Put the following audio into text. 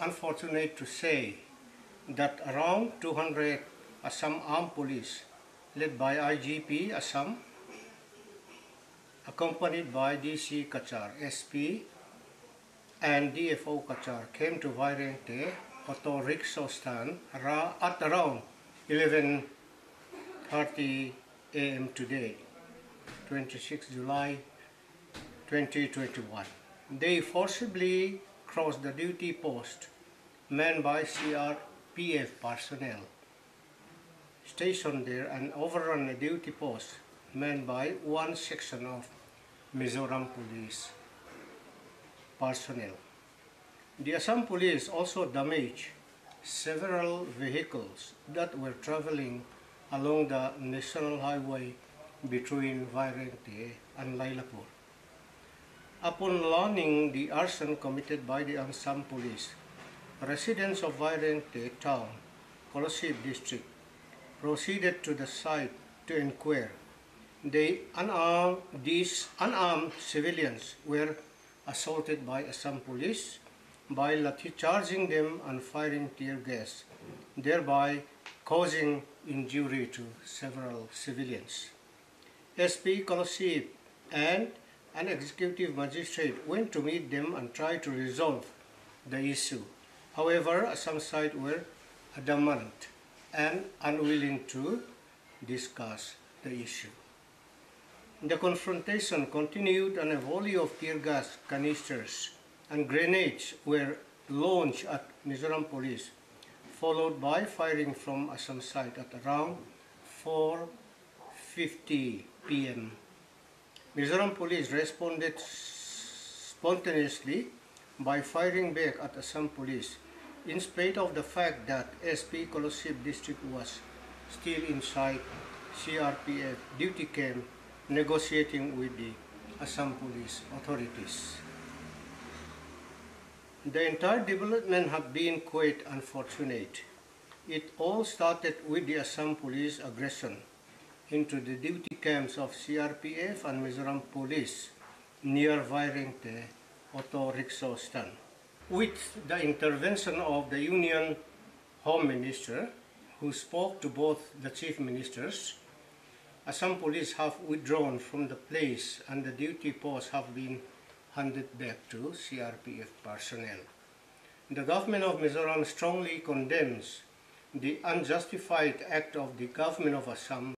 unfortunate to say that around 200 Assam armed police led by IGP Assam, accompanied by DC Kachar, SP and DFO Kachar, came to Vairengte auto rickshaw stand at around 11:30 a.m. today, 26 July 2021. They forcibly crossed the duty post manned by CRPF personnel stationed there and overrun a duty post manned by one section of Mizoram police personnel. The Assam police also damaged several vehicles that were traveling along the national highway between Vairengte and Lailapur. Upon learning the arson committed by the Assam police, residents of Vairengte town, Kolasib district, proceeded to the site to inquire. These unarmed civilians were assaulted by Assam police by lathi-charging them and firing tear gas, thereby causing injury to several civilians. SP Kolasib and an executive magistrate went to meet them and tried to resolve the issue. However, Assam side were adamant and unwilling to discuss the issue. The confrontation continued and a volley of tear gas canisters and grenades were launched at Mizoram police, followed by firing from Assam side at around 4:50 p.m. Mizoram police responded spontaneously by firing back at Assam police, in spite of the fact that SP Kolasib district was still inside CRPF duty camp negotiating with the Assam police authorities. The entire development had been quite unfortunate. It all started with the Assam police aggression into the duty camps of CRPF and Mizoram police near Vairengte auto rickshaw stand. With the intervention of the Union Home Minister, who spoke to both the chief ministers, Assam police have withdrawn from the place and the duty posts have been handed back to CRPF personnel. The government of Mizoram strongly condemns the unjustified act of the government of Assam